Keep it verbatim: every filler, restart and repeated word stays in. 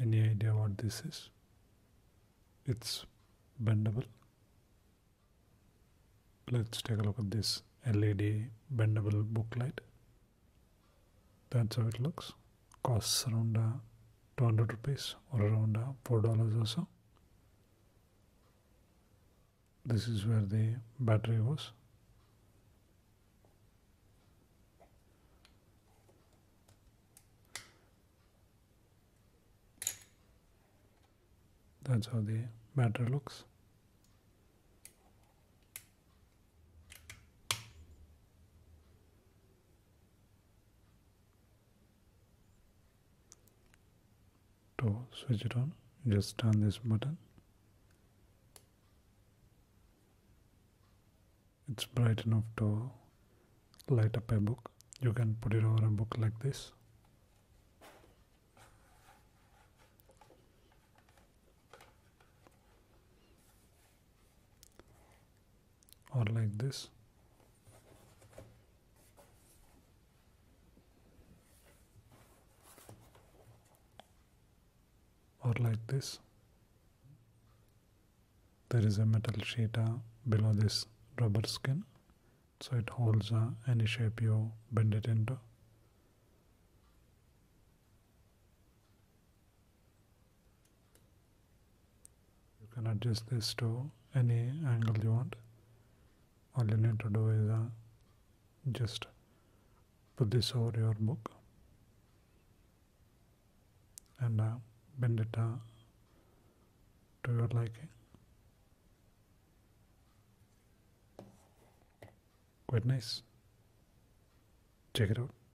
Any idea what this is? It's bendable. Let's take a look at this L E D bendable book light. That's how it looks. Costs around uh, two hundred rupees or around uh, four dollars or so. This is where the battery was. That's how the battery looks. To switch it on, just turn this button. It's bright enough to light up a book. You can put it over a book like this. Or like this. Or like this. There is a metal sheet uh, below this rubber skin, so it holds uh, any shape you bend it into. You can adjust this to any angle you want. All you need to do is uh, just put this over your book and uh, bend it uh, to your liking. Quite nice. Check it out.